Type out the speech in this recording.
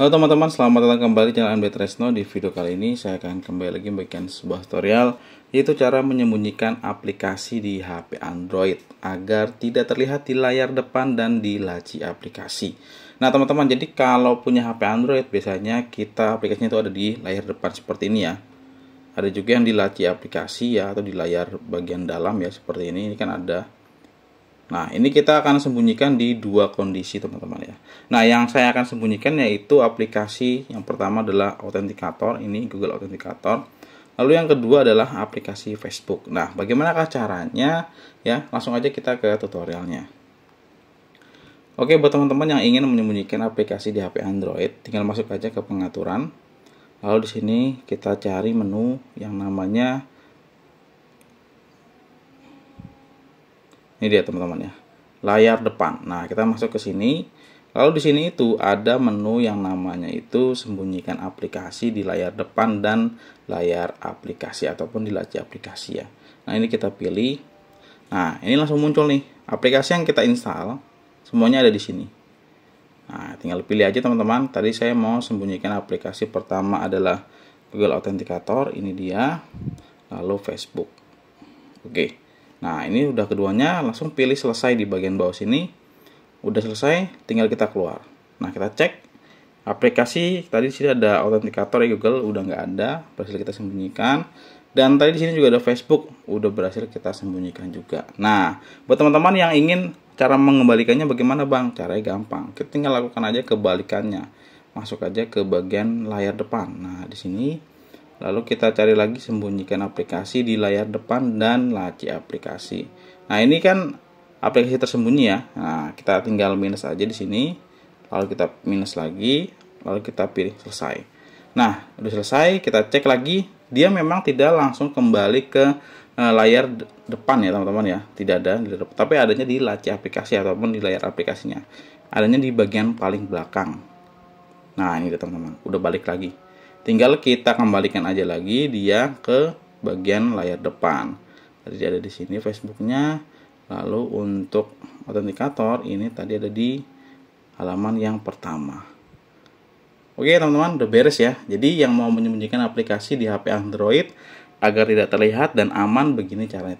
Halo teman-teman, selamat datang kembali channel MB Tresno. Di video kali ini saya akan kembali lagi membagikan sebuah tutorial, yaitu cara menyembunyikan aplikasi di HP Android agar tidak terlihat di layar depan dan di laci aplikasi. Nah teman-teman, jadi kalau punya HP Android biasanya kita aplikasinya itu ada di layar depan seperti ini ya. Ada juga yang di laci aplikasi ya, atau di layar bagian dalam ya seperti ini. Ini kan ada. Nah, ini kita akan sembunyikan di dua kondisi, teman-teman ya. Nah, yang saya akan sembunyikan yaitu aplikasi yang pertama adalah Authenticator, ini Google Authenticator. Lalu yang kedua adalah aplikasi Facebook. Nah, bagaimanakah caranya? Ya, langsung aja kita ke tutorialnya. Oke, buat teman-teman yang ingin menyembunyikan aplikasi di HP Android, tinggal masuk aja ke pengaturan. Lalu di sini kita cari menu yang namanya ini dia teman-teman ya, layar depan. Nah, kita masuk ke sini. Lalu di sini itu ada menu yang namanya itu sembunyikan aplikasi di layar depan dan layar aplikasi ataupun di laci aplikasi ya. Nah, ini kita pilih. Nah, ini langsung muncul nih aplikasi yang kita install. Semuanya ada di sini. Nah, tinggal pilih aja teman-teman. Tadi saya mau sembunyikan aplikasi pertama adalah Google Authenticator. Ini dia. Lalu Facebook. Oke. Nah, ini udah keduanya, langsung pilih selesai di bagian bawah sini. Udah selesai, tinggal kita keluar. Nah, kita cek aplikasi tadi di sini ada Authenticator ya Google, udah nggak ada, berhasil kita sembunyikan. Dan tadi di sini juga ada Facebook, udah berhasil kita sembunyikan juga. Nah, buat teman-teman yang ingin cara mengembalikannya bagaimana, Bang? Caranya gampang. Kita tinggal lakukan aja kebalikannya. Masuk aja ke bagian layar depan. Nah, di sini lalu kita cari lagi sembunyikan aplikasi di layar depan dan laci aplikasi. Nah, ini kan aplikasi tersembunyi ya. Nah, kita tinggal minus aja di sini. Lalu kita minus lagi. Lalu kita pilih selesai. Nah, udah selesai. Kita cek lagi. Dia memang tidak langsung kembali ke layar depan ya teman-teman ya. Tidak ada. Tapi adanya di laci aplikasi ataupun di layar aplikasinya. Adanya di bagian paling belakang. Nah, ini dia teman-teman. Udah balik lagi. Tinggal kita kembalikan aja lagi dia ke bagian layar depan. Tadi ada di sini Facebooknya. Lalu untuk Authenticator ini tadi ada di halaman yang pertama. Oke teman-teman, udah beres ya. Jadi yang mau menyembunyikan aplikasi di HP Android agar tidak terlihat dan aman, begini caranya.